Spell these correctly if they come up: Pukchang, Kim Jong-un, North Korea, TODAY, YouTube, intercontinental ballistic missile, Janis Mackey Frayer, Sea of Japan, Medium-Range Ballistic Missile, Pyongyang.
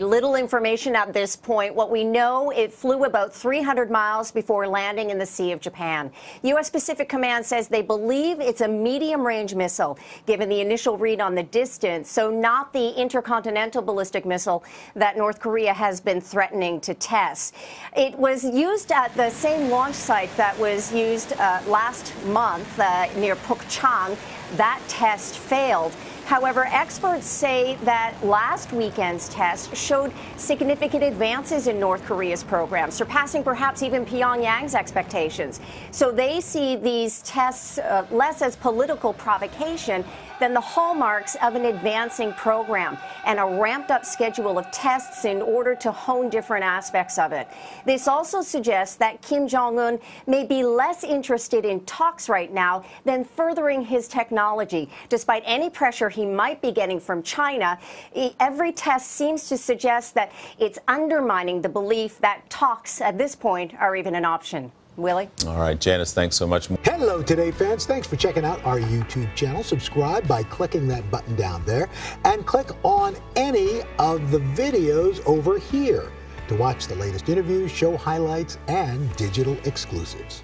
Little information at this point. What we know, it flew about 300 miles before landing in the Sea of Japan. U.S. Pacific Command says they believe it's a medium-range missile, given the initial read on the distance, so not the intercontinental ballistic missile that North Korea has been threatening to test. It was used at the same launch site that was used last month near Pukchang. That test failed. However, experts say that last weekend's test showed significant advances in North Korea's program, surpassing perhaps even Pyongyang's expectations. So they see these tests less as political provocation than the hallmarks of an advancing program and a ramped-up schedule of tests in order to hone different aspects of it. This also suggests that Kim Jong-un may be less interested in talks right now than furthering his technology, despite any pressure he might be getting from China. Every test seems to suggest that it's undermining the belief that talks at this point are even an option. Willie? All right, Janice, thanks so much. Hello, Today fans. Thanks for checking out our YouTube channel. Subscribe by clicking that button down there and click on any of the videos over here to watch the latest interviews, show highlights, and digital exclusives.